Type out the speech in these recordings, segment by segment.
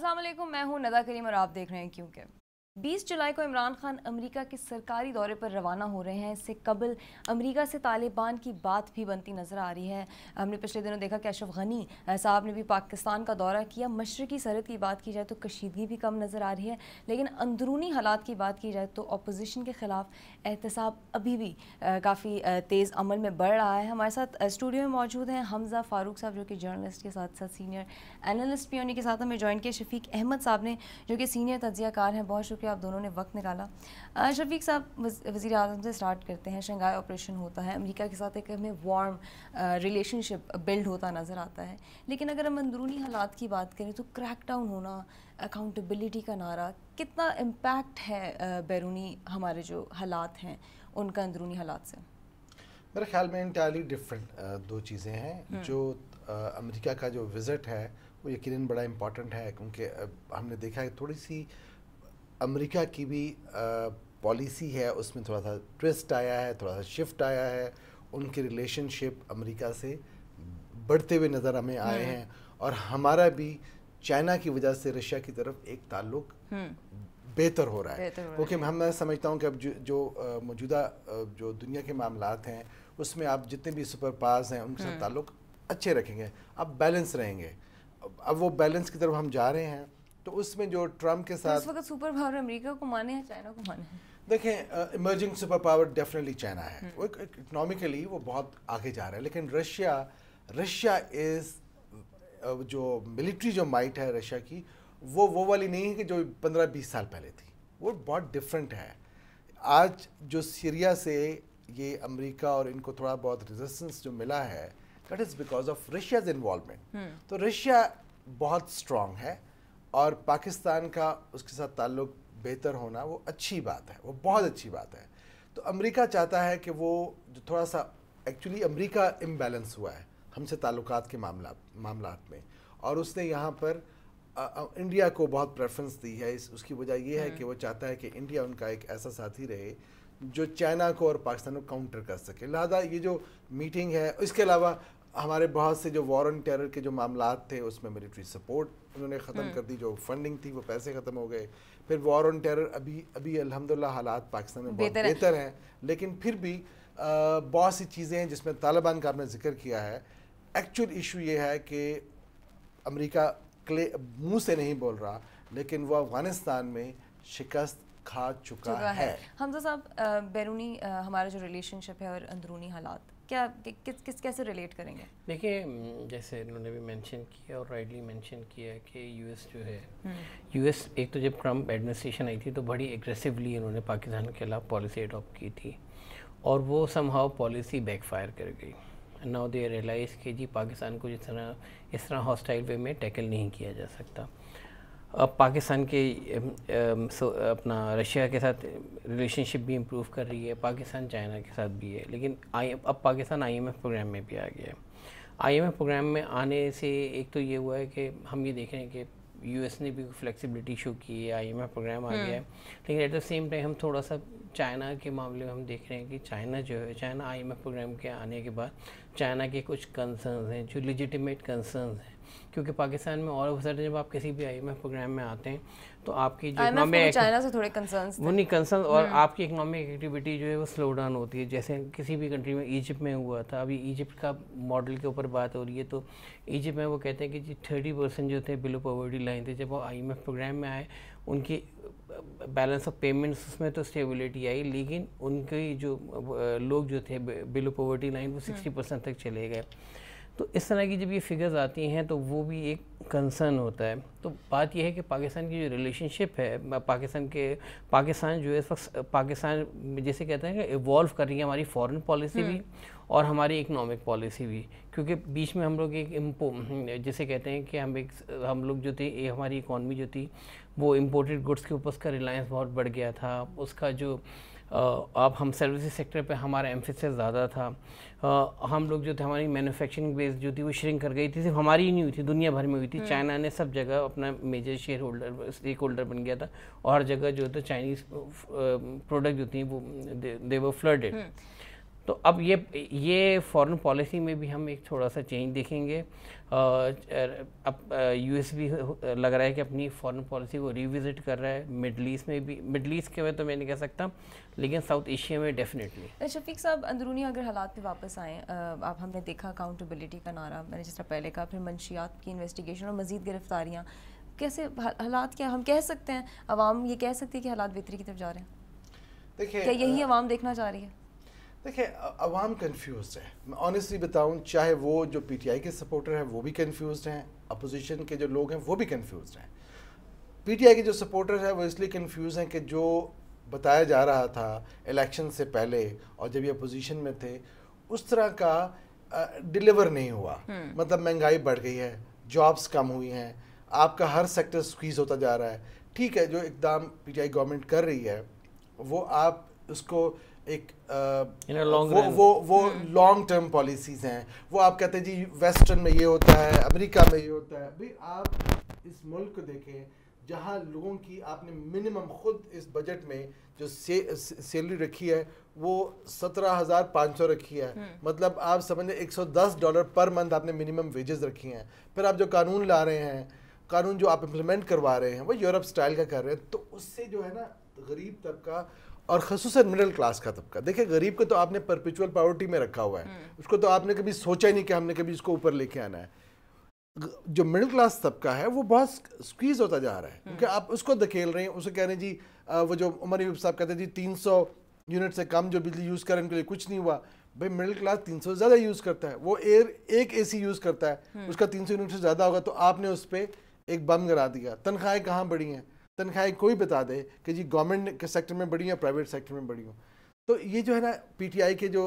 अस्सलामुअलैकुम, मैं हूँ निदा करीम और आप देख रहे हैं क्योंकि 20 जुलाई को इमरान खान अमेरिका के सरकारी दौरे पर रवाना हो रहे हैं। इससे कबल अमेरिका से तालिबान की बात भी बनती नज़र आ रही है। हमने पिछले दिनों देखा कि अशरफ गनी साहब ने भी पाकिस्तान का दौरा किया। मशरक़ी सरहद की बात की जाए तो कशीदगी भी कम नज़र आ रही है, लेकिन अंदरूनी हालात की बात की जाए तो अपोजिशन के ख़िलाफ़ एहतसाब अभी भी काफ़ी तेज़ अमल में बढ़ रहा है। हमारे साथ स्टूडियो में मौजूद हैं हमज़ा फ़ारूक साहब, जो कि जर्नलिस्ट के साथ साथ सीनियर एनालिस्ट भी हैं। उन्हीं के साथ हमें जॉइन किया शफीक अहमद साहब ने, जो कि सीनियर तज्ज़ियाकार हैं। बहुत कि आप दोनों ने वक्त निकाला। शफीक साहब, वज़ीर आज़म से स्टार्ट करते हैं। शंघाई ऑपरेशन होता है, अमेरिका के साथ एक हमें वार्म रिलेशनशिप बिल्ड होता नज़र आता है, लेकिन अगर हम अंदरूनी हालात की बात करें तो क्रैकडाउन होना, अकाउंटेबिलिटी का नारा, कितना इम्पैक्ट है बैरूनी हमारे जो हालात हैं उनका अंदरूनी हालात से? मेरे ख्याल में इंटायरली डिफरेंट दो चीज़ें हैं। जो अमेरिका का जो विज़िट है वो यकीनन बड़ा इम्पॉर्टेंट है, क्योंकि हमने देखा है थोड़ी सी अमेरिका की भी पॉलिसी है, उसमें थोड़ा सा ट्विस्ट आया है, थोड़ा सा शिफ्ट आया है। उनके रिलेशनशिप अमेरिका से बढ़ते हुए नज़र हमें आए हैं, और हमारा भी चाइना की वजह से रशिया की तरफ एक ताल्लुक बेहतर हो रहा है, क्योंकि मैं समझता हूँ कि अब जो मौजूदा जो दुनिया के मामलात हैं उसमें आप जितने भी सुपर पावर्स हैं उनके साथ ताल्लुक अच्छे रखेंगे, आप बैलेंस रहेंगे। अब वो बैलेंस की तरफ हम जा रहे हैं, तो उसमें जो ट्रम्प के साथ इस वक्त सुपर पावर अमेरिका को माने हैं, चाइना को माने हैं। देखें, emerging super power definitely China है, वो इकोनॉमिकली वो बहुत आगे जा रहा है, लेकिन रशिया इज़ जो मिलिट्री जो माइट है रशिया की, वो वाली नहीं है कि जो 15-20 साल पहले थी। वो बहुत डिफरेंट है। आज जो सीरिया से ये अमेरिका और इनको थोड़ा बहुत रेजिस्टेंस जो मिला है, that is because of Russia's involvement. तो रशिया बहुत स्ट्रॉन्ग है, और पाकिस्तान का उसके साथ ताल्लुक बेहतर होना वो अच्छी बात है, वो बहुत अच्छी बात है। तो अमेरिका चाहता है कि वो जो थोड़ा सा एक्चुअली अमेरिका इम्बैलेंस हुआ है हमसे ताल्लुकात के मामलात में, और उसने यहाँ पर इंडिया को बहुत प्रेफरेंस दी है। उसकी वजह ये है कि वो चाहता है कि इंडिया उनका एक ऐसा साथी रहे जो चाइना को और पाकिस्तान को काउंटर कर सके। लिहाजा ये जो मीटिंग है, इसके अलावा हमारे बहुत से जो वॉर ऑन टेरर के जो मामलात थे उसमें मिलिट्री सपोर्ट उन्होंने ख़त्म कर दी, जो फंडिंग थी वो पैसे ख़त्म हो गए। फिर वॉर ऑन टेरर अभी अल्हम्दुलिल्लाह हालात पाकिस्तान में बहुत बेहतर हैं, लेकिन फिर भी बहुत सी चीज़ें हैं जिसमें तालिबान का आपने जिक्र किया है। एक्चुअल इशू ये है कि अमेरिका मुँह से नहीं बोल रहा, लेकिन वो अफ़गानिस्तान में शिकस्त खा चुका है। हमजा साहब, बैरूनी हमारा जो रिलेशनशिप है और अंदरूनी हालात क्या कैसे रिलेट करेंगे? देखिए, जैसे इन्होंने भी मेंशन किया और राइटली मेंशन किया कि यूएस जो है, यूएस एक तो जब ट्रम्प एडमिनिस्ट्रेशन आई थी तो बड़ी एग्रेसिवली इन्होंने पाकिस्तान के खिलाफ पॉलिसी अडॉप्ट की थी, और वो समहाउ पॉलिसी बैकफायर कर गई। नाउ दे रियलाइज कि जी पाकिस्तान को इस तरह हॉस्टाइल वे में टैकल नहीं किया जा सकता। अब पाकिस्तान के अपना रशिया के साथ रिलेशनशिप भी इम्प्रूव कर रही है, पाकिस्तान चाइना के साथ भी है, लेकिन अब पाकिस्तान IMF प्रोग्राम में भी आ गया है। IMF प्रोग्राम में आने से एक तो ये हुआ है कि हम ये देख रहे हैं कि US ने भी फ्लेक्सिबिलिटी शो की है, IMF प्रोग्राम आ गया है, लेकिन एट द सेम टाइम हम थोड़ा सा चाइना के मामले में हम देख रहे हैं कि चाइना IMF प्रोग्राम के आने के बाद चाइना के कुछ कंसर्न्स हैं जो लेजिटिमेट कंसर्न्स हैं, क्योंकि पाकिस्तान में और अवसर जब आप किसी भी IMF प्रोग्राम में आते हैं तो आपकी जो इकोनॉमिक चाइना से थोड़े कंसर्न्स वो नहीं कंसर्न और आपकी इकोनॉमिक एक्टिविटी जो है वो स्लो डाउन होती है। जैसे किसी भी कंट्री में इजिप्ट में हुआ था, अभी इजिप्ट का मॉडल के ऊपर बात हो रही है, तो इजिप्ट में वो कहते हैं कि जी 30% जो थे बिलो पॉवर्टी लाइन थे, जब वो IMF प्रोग्राम में आए उनकी बैलेंस ऑफ पेमेंट्स उसमें तो स्टेबिलिटी आई, लेकिन उनके जो लोग जो थे बिलो पॉवर्टी लाइन वो 60% तक चले गए। तो इस तरह की जब ये फिगर्स आती हैं तो वो भी एक कंसर्न होता है। तो बात यह है कि पाकिस्तान की जो रिलेशनशिप है, पाकिस्तान जो है इस वक्त पाकिस्तान जैसे कहते हैं कि इवॉल्व कर रही है हमारी फॉरेन पॉलिसी भी और हमारी इकोनॉमिक पॉलिसी भी, क्योंकि बीच में हम लोग एक जैसे कहते हैं कि हम लोग जो थे हमारी इकॉनमी जो थी वो इम्पोर्टेड गुड्स के ऊपर उसका रिलायंस बहुत बढ़ गया था, उसका जो अब हम सर्विसेज सेक्टर पे हमारा एम्फेसिस ज़्यादा था। हम लोग जो थे हमारी मैन्युफैक्चरिंग बेस जो थी वो श्रिंक कर गई थी, सिर्फ हमारी ही नहीं हुई थी, दुनिया भर में हुई थी। चाइना ने सब जगह अपना मेजर स्टेक होल्डर बन गया था, और हर जगह जो था चाइनीज़ प्रोडक्ट जो थी वो दे वर फ्लडेड। तो अब ये फॉरेन पॉलिसी में भी हम एक थोड़ा सा चेंज देखेंगे। अब यूएस भी लग रहा है कि अपनी फॉरेन पॉलिसी को रिविजिट कर रहा है। मिडल ईस्ट में भी, मिडल ईस्ट के में तो मैं नहीं कह सकता, लेकिन साउथ एशिया में डेफिनेटली। शफीक साहब, अंदरूनी अगर हालात पे वापस आएँ, आप हमने देखा अकाउंटेबिलिटी का नारा, मैंने जिस तरह पहले कहा, फिर मंशियात की इन्वेस्टिगेशन और मज़ीद गिरफ्तारियाँ, कैसे हालात, क्या हम कह सकते हैं, आवाम ये कह सकती है कि हालात बेहतरी की तरफ जा रहे हैं? देखिए, क्या यही आवाम देखना चाह रही है? देखिए, आवाम कन्फ्यूज है, मैं ऑनेस्टली बताऊं, चाहे वो जो पीटीआई के सपोर्टर हैं वो भी कन्फ्यूज हैं, अपोजिशन के जो लोग हैं वो भी कन्फ्यूज हैं। पीटीआई के जो सपोर्टर हैं वो इसलिए कन्फ्यूज हैं कि जो बताया जा रहा था इलेक्शन से पहले और जब ये अपोजिशन में थे उस तरह का डिलीवर नहीं हुआ। मतलब महंगाई बढ़ गई है, जॉब्स कम हुई हैं, आपका हर सेक्टर स्क्वीज़ होता जा रहा है। ठीक है, जो इकदाम पीटीआई गवर्नमेंट कर रही है वो आप उसको एक वो लॉन्ग टर्म पॉलिसीज़ हैं, वो आप कहते हैं जी वेस्टर्न में ये होता है, अमेरिका में ये होता है। भाई आप इस मुल्क को देखें जहाँ लोगों की आपने मिनिमम खुद इस बजट में जो सैलरी रखी है वो 17,500 रखी है, मतलब आप समझें $110 पर मंथ आपने मिनिमम वेजेस रखी हैं। फिर आप जो कानून ला रहे हैं, कानून जो आप इम्प्लीमेंट करवा रहे हैं वो यूरोप स्टाइल का कर रहे हैं, तो उससे जो है ना गरीब तबका और ख़ुसूसन मिडिल क्लास का तबका, देखिए गरीब को तो आपने परपेचुअल पावर्टी में रखा हुआ है, उसको तो आपने कभी सोचा ही नहीं कि हमने कभी इसको ऊपर लेके आना है। जो मिडिल क्लास तबका है वो बहुत स्क्वीज़ होता जा रहा है क्योंकि आप उसको धकेल रहे हैं, उसको कह रहे हैं जी वो जो उमर यूब साहब कहते हैं जी 300 यूनिट से कम जो बिजली यूज़ करें उनके लिए कुछ नहीं हुआ। भाई मिडिल क्लास 300 ज़्यादा यूज़ करता है, वो एक एसी यूज़ करता है, उसका 300 यूनिट से ज़्यादा होगा, तो आपने उस पर एक बम गिरा दिया। तनख्वाहें कहाँ बढ़ी हैं? तनख्वाहें कोई बता दे कि जी गवर्नमेंट के सेक्टर में बढ़ी या प्राइवेट सेक्टर में बढ़ी हो। तो ये जो है ना पीटीआई के जो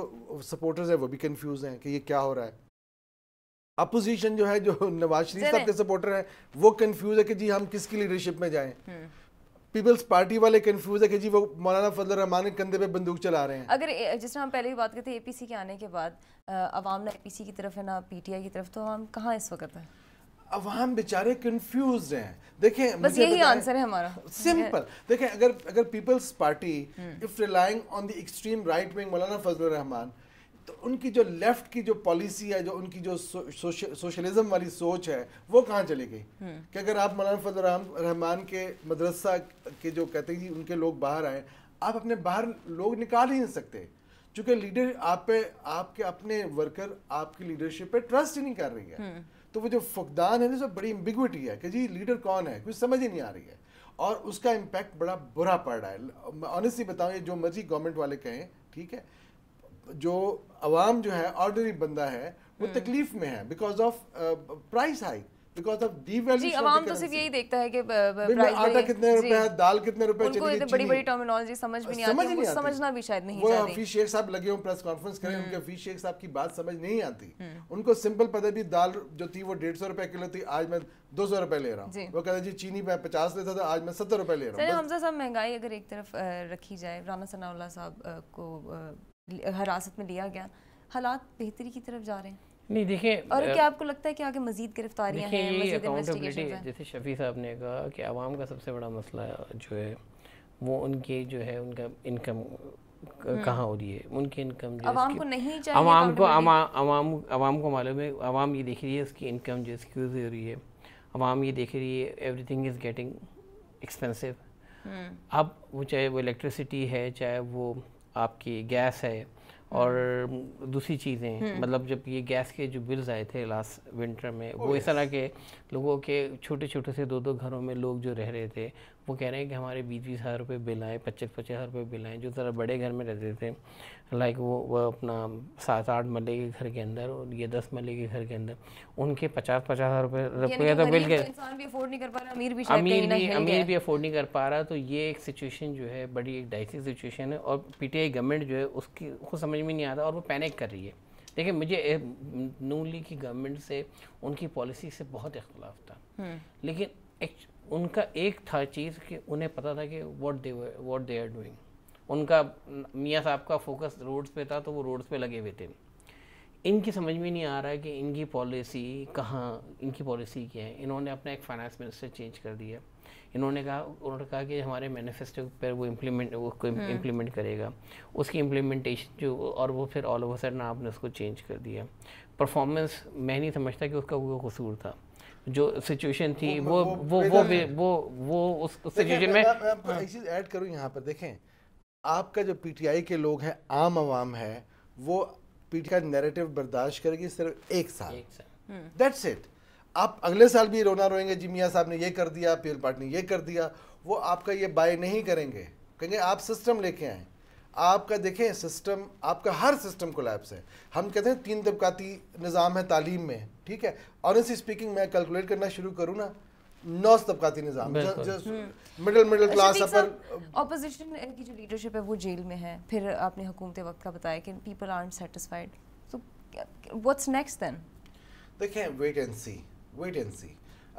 सपोर्टर्स हैं वो भी कंफ्यूज हैं कि ये क्या हो रहा है। अपोजिशन जो है, जो नवाज शरीफ साहब के सपोर्टर हैं वो कंफ्यूज है कि जी हम किसकी लीडरशिप में जाएं। पीपल्स पार्टी वाले कंफ्यूज है कि जी वो मौलाना फजल रहमान के कंधे पे बंदूक चला रहे हैं। अगर जिस तरह हम पहले भी बात करते हैं एपीसी के आने के बाद अवाम ना एपीसी की तरफ है ना पीटीआई की तरफ, तो हम कहाँ इस वक्त है? अवाम बेचारे कंफ्यूज हैं। देखें, बस यही आंसर है हमारा, सिंपल। देखें, अगर peoples party if relying on the extreme right wing Maulana फजल रहमान, तो उनकी जो लेफ्ट की जो पॉलिसी है, जो उनकी जो सोशलिज्म वाली सोच है वो कहाँ चली गई? कि अगर आप मौलाना फजल रहमान के मदरसा के जो कहते हैं उनके लोग बाहर आए, आप अपने बाहर लोग निकाल ही नहीं सकते क्योंकि लीडर आप पे, आपके अपने वर्कर आपकी लीडरशिप पे ट्रस्ट ही नहीं कर रही है। तो वो जो फुकदान है ना, सब बड़ी एम्बिग्विटी है कि जी लीडर कौन है, कुछ समझ ही नहीं आ रही है और उसका इम्पैक्ट बड़ा बुरा पड़ रहा है। ऑनेस्टली बताऊँ, ये जो मर्जी गवर्नमेंट वाले कहें, ठीक है, जो आवाम जो है ऑर्डिनरी बंदा है वो तकलीफ में है because of price high, because of devaluation. जी, आवाम तो सिर्फ यही देखता है कि आटा कितने रुपए है, दाल कितने रुपए चली गई, बड़ी-बड़ी टर्मिनोलॉजी समझ में नहीं आती, वो समझना भी शायद नहीं चाहते। वो हफीज शेख साहब लगे हों प्रेस कॉन्फ्रेंस करें, उनके हफीज शेख साहब की बात समझ नहीं आती। उनको सिंपल पता भी दाल जो थी वो 150 रुपए किलो थी, आज मैं 200 रुपए ले रहा हूँ। वो कहते हैं जी चीनी मैं 50 लेता था, आज मैं 70 रुपए ले रहा हूँ। हमजा साहब, महंगाई अगर एक तरफ रखी जाए, राना सनाउल्लाह साहब को हिरासत में लिया गया, हालात बेहतरी की तरफ जा रहे हैं। नहीं देखिए, और क्या आपको लगता है कि आगे मजीद गिरफ्तारियां हैं, मजीद इन्वेस्टिगेशन है? जैसे शफी साहब ने कहा कि आवाम का सबसे बड़ा मसला जो है वो उनके जो है उनका इनकम कहाँ हो रही है, उनकी इनकम आवाम को नहीं चाहिए। आवाम को मालूम है, आवाम ये देख रही है उसकी इनकम जो स्क्यूज हो रही है, आवाम ये देख रही है एवरीथिंग इज़ गेटिंग एक्सपेंसिव। अब वो चाहे वो इलेक्ट्रिसिटी है, चाहे वो आपकी गैस है और दूसरी चीज़ें, मतलब जब ये गैस के जो बिल्स आए थे लास्ट विंटर में, वो इस तरह के लोगों के छोटे छोटे से 2-2 घरों में लोग जो रह रहे थे वो कह रहे हैं कि हमारे 20-20 हज़ार रुपये बिल आए, 25-25 हज़ार रुपये बिल आए। जो ज़रा बड़े घर में रहते थे, लाइक वो अपना 7-8 मल्ले के घर के अंदर और ये 10 मल्ले के घर के अंदर, उनके 50-50 हज़ार रुपये तो बिल गए। अमीर भी अफोर्ड नहीं कर पा रहा। तो ये एक सिचुएशन जो है बड़ी एक डाइसी सिचुएशन है और पीटीआई गवर्नमेंट जो है उसकी खुद समझ में नहीं आ रहा और वो पैनिक कर रही है। देखिए, मुझे नून लीग की गवर्नमेंट से उनकी पॉलिसी से बहुत इख्तलाफ था, लेकिन उनका एक था चीज़ कि उन्हें पता था कि व्हाट दे आर डूइंग। उनका मियाँ साहब का फोकस रोड्स पे था, तो वो रोड्स पे लगे हुए थे। इनकी समझ में नहीं आ रहा है कि इनकी पॉलिसी क्या है। इन्होंने अपना एक फाइनेंस मिनिस्टर चेंज कर दिया, उन्होंने कहा कि हमारे मैनिफेस्टो पर वो इम्प्लीमेंट करेगा, उसकी इम्प्लीमेंटेशन जो, और वो फिर ऑल ओवर सडन आपने उसको चेंज कर दिया। परफॉर्मेंस मैं नहीं समझता कि उसका वो कसूर था, जो सिचुएशन थी वो उस सिचुएशन में। मैं आपको एक चीज़ ऐड करूँ यहाँ पर, देखें आपका जो पीटीआई के लोग हैं, आम आवाम है, वो पीटीआई का नैरेटिव बर्दाश्त करेगी सिर्फ एक साल। That's it. आप अगले साल भी रोना रोएंगे जी मियाँ साहब ने ये कर दिया, पीपल पार्टी ने ये कर दिया, वो आपका ये बाय नहीं करेंगे, कहेंगे आप सिस्टम लेके आएँ। आपका देखें सिस्टम, आपका हर सिस्टम कोलैप्स है। हम कहते हैं 3 तबकाती निज़ाम है तालीम में, ठीक है। ऑनेस्टली स्पीकिंग मैं कैलकुलेट करना शुरू करूँ ना, 9 तबकाती निज़ाम, मिडिल क्लास, अपर। ऑपोजिशन इनकी जो लीडरशिप है वो जेल में है, फिर आपने हुकूमत वक्त का बताया कि people aren't satisfied, so what's next then? देखें वेट एंड सी।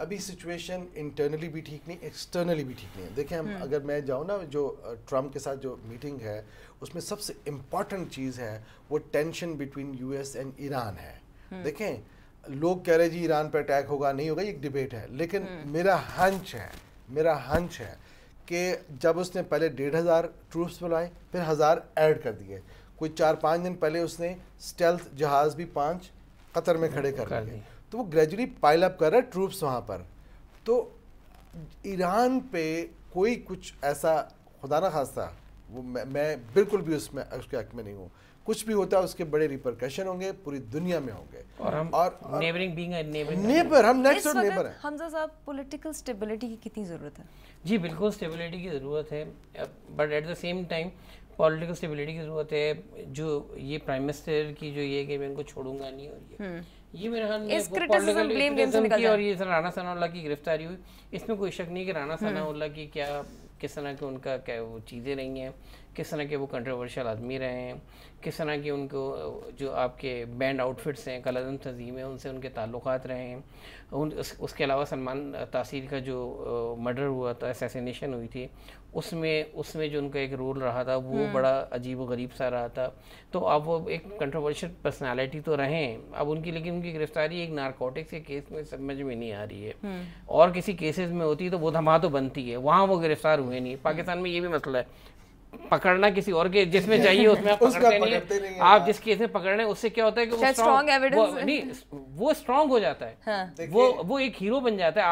अभी सिचुएशन इंटरनली भी ठीक नहीं, एक्सटर्नली भी ठीक नहीं है। देखें हम अगर मैं जाऊँ ना, जो ट्रम्प के साथ जो मीटिंग है उसमें सबसे इम्पॉर्टेंट चीज़ है वो tension between US and Iran है। देखें लोग कह रहे जी ईरान पर अटैक होगा नहीं होगा, एक डिबेट है, लेकिन मेरा हंच है कि जब उसने पहले 1,500 ट्रूप्स बुलाए, फिर 1000 ऐड कर दिए, कोई 4-5 दिन पहले उसने स्टेल्थ जहाज़ भी 5 कतर में खड़े कर दिए, तो वो ग्रेजुअली पाइल अप कर रहा है ट्रूप्स वहाँ पर। तो ईरान पे कोई कुछ ऐसा खुदा ना खास्ता, वो मैं बिल्कुल भी उसमें उसके हक में नहीं हूँ, कुछ भी होता है उसके बड़े रिपरकशन होंगे, पूरी दुनिया में होंगे। और हम नेबरिंग बीइंग नेबर, हम नेक्स्ट और नेबर हैं। हमजा साहब, पॉलिटिकल स्टेबिलिटी की कितनी ज़रूरत है? जी बिल्कुल स्टेबिलिटी की ज़रूरत है, but at the same time political stability की ज़रूरत है। जो ये प्राइम मिनिस्टर की जो ये कि मैं इनको छोड़ूंगा नहीं, और ये मेरे ख्याल में, और ये राना सनाउल्लाह की गिरफ्तारी हुई, इसमें कोई शक नहीं कि राना सनाउल्लाह की क्या, किस तरह के उनका क्या वो चीज़ें रही हैं, किस तरह के वो कंट्रोवर्शियल आदमी रहे हैं, किस तरह के उनको जो आपके बैंड आउटफिट्स हैं, कलम तज़ीम है, उनसे उनके ताल्लुकात रहे हैं। उसके अलावा सलमान तासीर का जो मर्डर हुआ था, असैसिनेशन हुई थी, उसमें जो उनका एक रोल रहा था वो बड़ा अजीब व गरीब सा रहा था। तो अब वो एक कंट्रोवर्शियल पर्सनालिटी तो रहे अब उनकी, लेकिन उनकी गिरफ्तारी एक नारकोटिक्स के केस में समझ में नहीं आ रही है। और किसी केसेस में होती तो वो धमा तो बनती है, वहाँ वो गिरफ्तार हुए नहीं। पाकिस्तान में ये भी मसला है, पकड़ना किसी और के जिसमें चाहिए उसमें आप पकड़ते नहीं है। आप जिस केस में पकड़ रहे हैं उससे क्या होता है कि वो स्ट्रांग हो जाता है, हाँ। वो एक हीरो बन जाता है।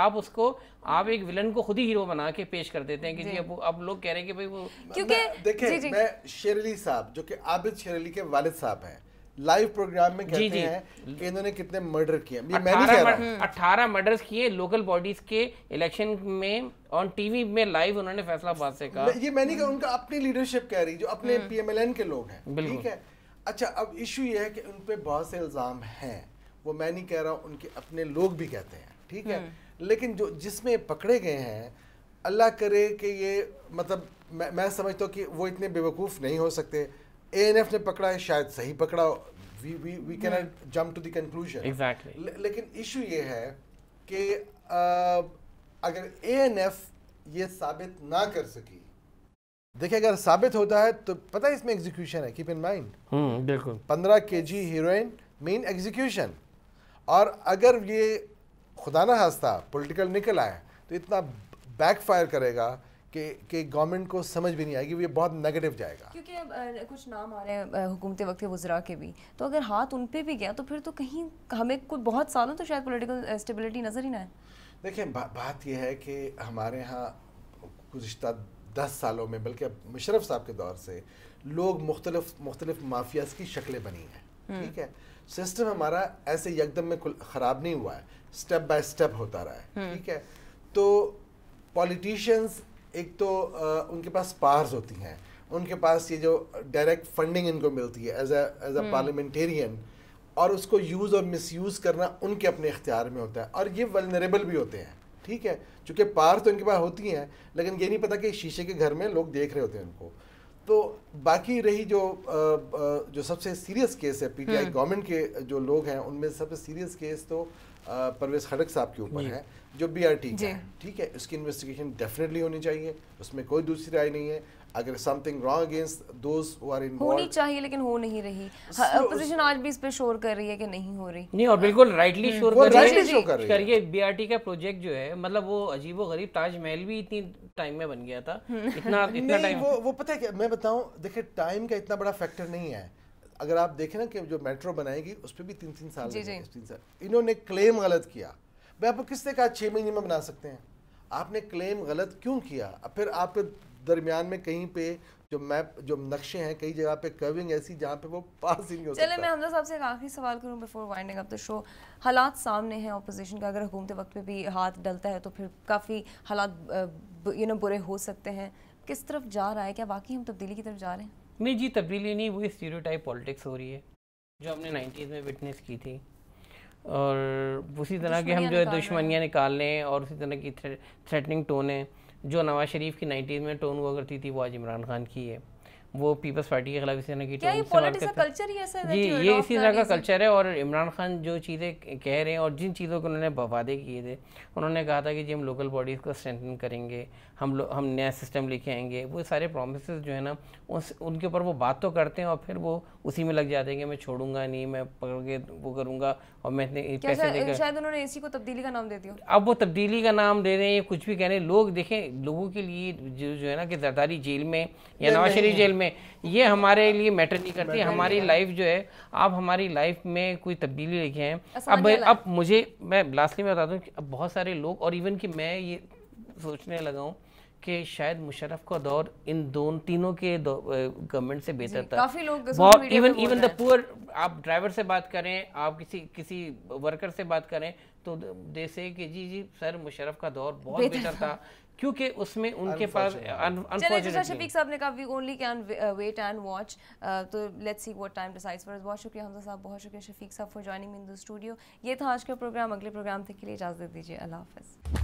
आप एक विलन को खुद ही हीरो बना के पेश कर देते हैं कि जी अब लोग कह रहे हैं कि भाई वो, क्योंकि देखिए मैं शेरली साहब जो कि आबिद शेरली के वालिद साहब हैं, लाइव प्रोग्राम में कहते हैं कि इन्होंने कितने मर्डर किए, मैं नहीं कह रहा, 18 मर्डर्स किए लोकल बॉडीज के इलेक्शन में, ऑन टीवी में लाइव उन्होंने फैसलाबाद से कहा। ये मैं नहीं कह रहा, उनका अपनी लीडरशिप कह रही, जो अपने PMLN के लोग हैं, ठीक है। अच्छा अब इशू ये है कि उन पे बहुत से इल्ज़ाम हैं, वो मैं नहीं कह रहा हूँ, उनके अपने लोग भी कहते हैं, ठीक है। लेकिन जो जिसमें पकड़े गए हैं, अल्लाह करे कि ये, मतलब मैं समझता हूँ कि वो इतने बेवकूफ़ नहीं हो सकते। ANF ने पकड़ा है, शायद सही पकड़ा, we can not jump to the conclusion exactly. लेकिन इशू ये है कि अगर ANF ये साबित ना कर सकी, देखिए अगर साबित होता है तो पता है इसमें एग्जीक्यूशन है, कीप इन माइंड, बिल्कुल 15 kg हीरोइन मेन एग्जीक्यूशन। और अगर ये खुदा ना खास्ता पॉलिटिकल निकल आए तो इतना बैकफायर करेगा कि गवर्नमेंट को समझ भी नहीं आएगी, ये बहुत नेगेटिव जाएगा। क्योंकि अब कुछ नाम आ रहे हैं हुकूमत वक्त के वज़रा के भी, तो अगर हाथ उन पे भी गया तो फिर तो कहीं हमें कोई बहुत सालों तो शायद पॉलिटिकल स्टेबिलिटी नज़र ही ना आए। देखें बात यह है कि हमारे यहाँ गुज़िश्ता 10 सालों में, बल्कि अब मुशर्रफ साहब के दौर से, लोग मुख्तलिफ माफियाज़ की शक्लें बनी हैं, ठीक है। सिस्टम हमारा ऐसे यकदम में ख़राब नहीं हुआ है, स्टेप बाय स्टेप होता रहा है, ठीक है। तो पॉलिटिशियंस एक तो उनके पास पावर्स होती हैं, उनके पास ये जो डायरेक्ट फंडिंग इनको मिलती है एज अ पार्लियामेंटेरियन, और उसको यूज़ और मिसयूज़ करना उनके अपने इख्तियार में होता है। और ये वल्नरेबल भी होते हैं, ठीक है, चूँकि पावर तो इनके पास होती हैं, लेकिन ये नहीं पता कि शीशे के घर में लोग देख रहे होते हैं उनको। तो बाकी रही जो सबसे सीरियस केस है PTI गवर्नमेंट के जो लोग हैं, उनमें सबसे सीरियस केस तो परवेज़ खड़क साहब के ऊपर है, जो BRT है, ठीक है। इसकी इन्वेस्टिगेशन डेफिनेटली होनी चाहिए, उसमें कोई दूसरी राय नहीं है। अगर something wrong against those who are involve होनी चाहिए, लेकिन हो नहीं रही। ऑपोजिशन आज भी इस पे शोर कर रही है कि नहीं हो रही, नहीं और बिल्कुल राइटली शोर कर रही है। करिए बीआरटी का प्रोजेक्ट जो है, मतलब वो अजीबो गरीब ताजमहल भी इतनी टाइम में बन गया था, इतना टाइम वो पता है क्या मैं बताऊं, देखिए टाइम का इतना बड़ा फैक्टर नहीं है। अगर आप देखें ना कि जो मेट्रो बनाएगी उस पर भी 3-3 साल लगे, 3 साल। इन्होंने क्लेम गलत किया। भाई आपको किसने कहा 6 महीने में बना सकते हैं? आपने क्लेम गलत क्यों किया? फिर आपके दरमियान में कहीं पे जो मैप, जो नक्शे हैं, कई जगह पे कर्विंग ऐसी जहाँ पे वो पास ही नहीं हो सकता। चले मैं हमजा साहब से एक आखिरी सवाल करूँ before winding up the show. हालात सामने हैं अपोजिशन का, अगर हुकूमत वक्त पे भी हाथ डलता है तो फिर काफ़ी हालात बुरे हो सकते हैं। किस तरफ जा रहा है? क्या वाकई हम तब्दीली की तरफ जा रहे हैं? नहीं जी, तब्दीली नहीं, वही स्टीरियोटाइप पॉलिटिक्स हो रही है जो हमने 90s में विटनेस की थी। और उसी तरह के हम जो है दुश्मनियाँ निकाल लें, और उसी तरह की थ्रेटनिंग टोन है जो नवाज शरीफ की 90s में टोन हुआ करती थी, वो आज इमरान खान की है। वो पीपल्स पार्टी के खिलाफ इसी तरह की टोन, ये इसी तरह का कल्चर है। और इमरान खान जो चीज़ें कह रहे हैं और जिन चीज़ों के उन्होंने वादे किए थे, उन्होंने कहा था कि जी हम लोकल बॉडीज़ को स्ट्रेंथन करेंगे, हम नया सिस्टम लेके आएंगे, वो सारे प्रोमिस जो है ना उनके ऊपर वो बात तो करते हैं और फिर वो उसी में लग जाते हैं कि मैं छोड़ूंगा नहीं, मैं पकड़ के वो करूँगा। और मैं इतने पैसे देकर शायद उन्होंने इसी को तब्दीली का नाम दे दिया। अब वो तब्दीली का नाम दे रहे हैं, कुछ भी कह रहे हैं लोग। देखें लोगों के लिए जो है ना कि जरदारी जेल में या नवाज शरीफ जेल, ये हमारे लिए मैटर नहीं करती। हमारी लाइफ जो है, आप हमारी लाइफ में कोई तब्दीली लेके आए। अब मुझे, मैं लास्टली में बता दूं कि अब बहुत सारे लोग और इवन कि मैं ये सोचने लगा हूँ कि शायद मुशर्रफ का दौर इन दोनों तीनों के गवर्नमेंट से बेहतर था। काफी लोग इवन द पुअर, आप ड्राइवर से बात करें, आप किसी वर्कर से बात करें तो दे से कि जी जी सर मुशर्रफ का दौर बहुत बेहतर था, क्योंकि उसमें उनके पास अनफॉर्चुनेटली। शफीक साहब ने कहा we only can wait and watch, तो let's see what time decides for us. बहुत शुक्रिया हमजा साहब, बहुत शुक्रिया शफीक साहब for joining me in the studio. ये था आज का प्रोग्राम, अगले प्रोग्राम तक के लिए इजाजत दीजिए, अल्लाह हाफिज़।